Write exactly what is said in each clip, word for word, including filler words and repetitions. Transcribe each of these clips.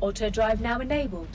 Auto drive now enabled.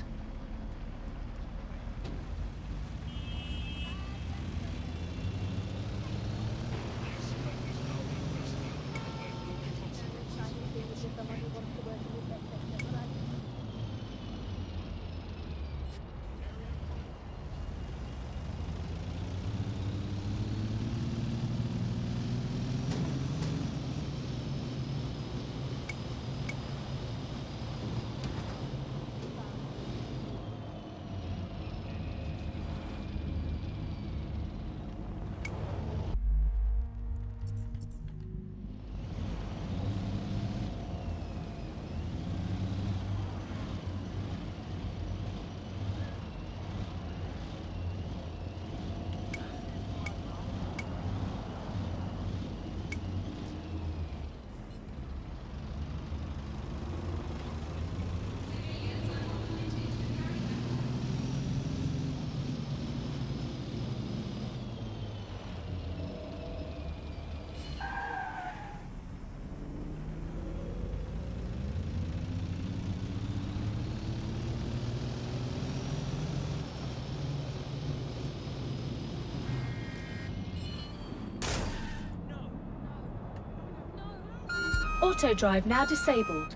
Auto drive now disabled.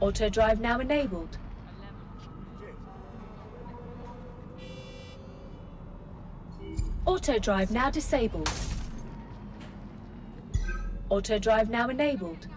Auto drive now enabled. Auto drive now disabled. Auto drive now enabled.